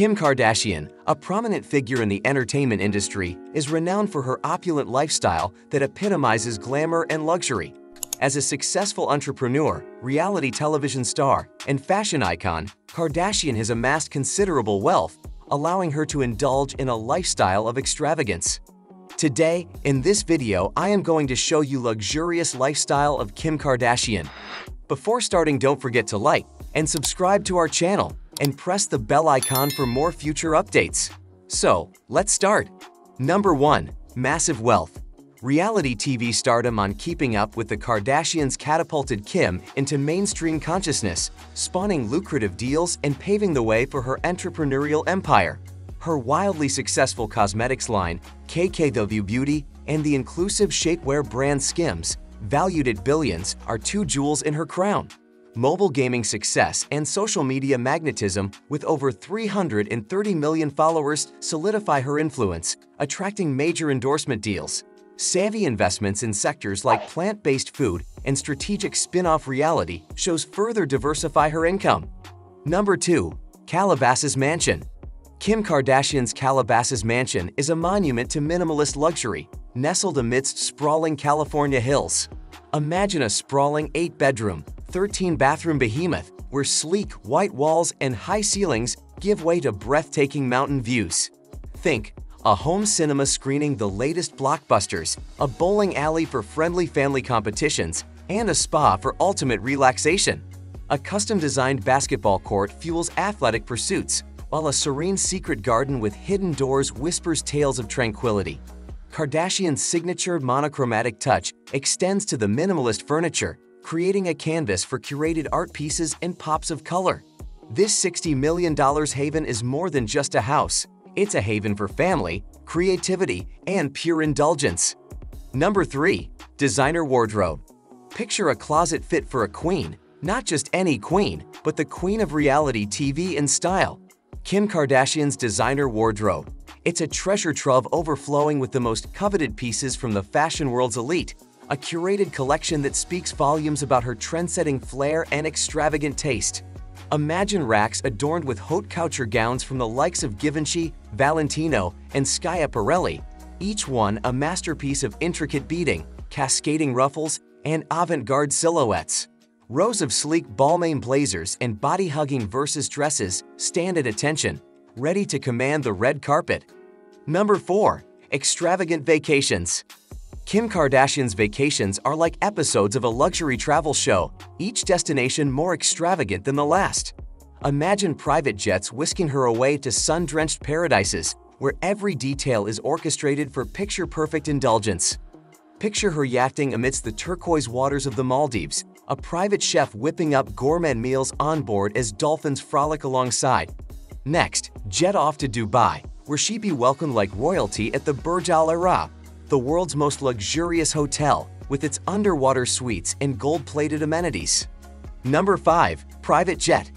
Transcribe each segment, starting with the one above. Kim Kardashian, a prominent figure in the entertainment industry, is renowned for her opulent lifestyle that epitomizes glamour and luxury. As a successful entrepreneur, reality television star, and fashion icon, Kardashian has amassed considerable wealth, allowing her to indulge in a lifestyle of extravagance. Today, in this video, I am going to show you the luxurious lifestyle of Kim Kardashian. Before starting, don't forget to like and subscribe to our channel, and press the bell icon for more future updates. So, let's start. Number 1. Massive wealth. Reality TV stardom on Keeping Up with the Kardashians catapulted Kim into mainstream consciousness, spawning lucrative deals and paving the way for her entrepreneurial empire. Her wildly successful cosmetics line, KKW Beauty, and the inclusive shapewear brand Skims, valued at billions, are two jewels in her crown. Mobile gaming success and social media magnetism, with over 330 million followers, solidify her influence, attracting major endorsement deals. Savvy investments in sectors like plant-based food and strategic spin-off reality shows further diversify her income. Number 2. Calabasas Mansion. Kim Kardashian's Calabasas Mansion is a monument to minimalist luxury, nestled amidst sprawling California hills. Imagine a sprawling 8-bedroom, 13-bathroom behemoth, where sleek, white walls and high ceilings give way to breathtaking mountain views. Think, a home cinema screening the latest blockbusters, a bowling alley for friendly family competitions, and a spa for ultimate relaxation. A custom-designed basketball court fuels athletic pursuits, while a serene secret garden with hidden doors whispers tales of tranquility. Kardashian's signature monochromatic touch extends to the minimalist furniture, creating a canvas for curated art pieces and pops of color. This $60 million haven is more than just a house. It's a haven for family, creativity, and pure indulgence. Number 3. Designer wardrobe. Picture a closet fit for a queen, not just any queen, but the queen of reality TV and style. Kim Kardashian's designer wardrobe. It's a treasure trove overflowing with the most coveted pieces from the fashion world's elite, a curated collection that speaks volumes about her trendsetting flair and extravagant taste. Imagine racks adorned with haute couture gowns from the likes of Givenchy, Valentino, and Sky Aperrelli, each one a masterpiece of intricate beading, cascading ruffles, and avant-garde silhouettes. Rows of sleek Balmain blazers and body-hugging Versace dresses stand at attention, ready to command the red carpet. Number 4. Extravagant vacations. Kim Kardashian's vacations are like episodes of a luxury travel show, each destination more extravagant than the last. Imagine private jets whisking her away to sun-drenched paradises, where every detail is orchestrated for picture-perfect indulgence. Picture her yachting amidst the turquoise waters of the Maldives, a private chef whipping up gourmet meals on board as dolphins frolic alongside. Next, jet off to Dubai, where she be welcomed like royalty at the Burj Al Arab, the world's most luxurious hotel, with its underwater suites and gold-plated amenities. Number 5. Private jet.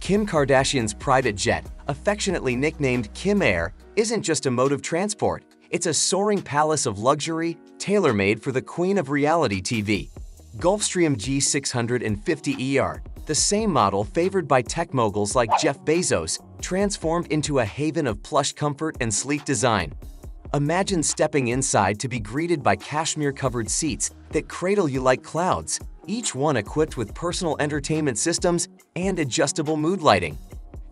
Kim Kardashian's private jet, affectionately nicknamed Kim Air, isn't just a mode of transport, it's a soaring palace of luxury, tailor-made for the queen of reality TV. Gulfstream G650ER, the same model favored by tech moguls like Jeff Bezos, transformed into a haven of plush comfort and sleek design. Imagine stepping inside to be greeted by cashmere-covered seats that cradle you like clouds, each one equipped with personal entertainment systems and adjustable mood lighting.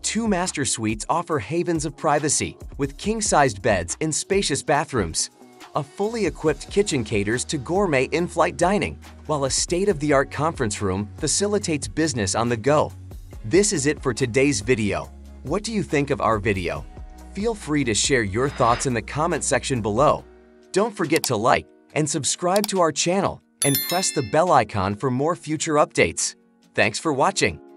Two master suites offer havens of privacy, with king-sized beds and spacious bathrooms. A fully equipped kitchen caters to gourmet in-flight dining, while a state-of-the-art conference room facilitates business on the go. This is it for today's video. What do you think of our video? Feel free to share your thoughts in the comment section below. Don't forget to like and subscribe to our channel and press the bell icon for more future updates. Thanks for watching.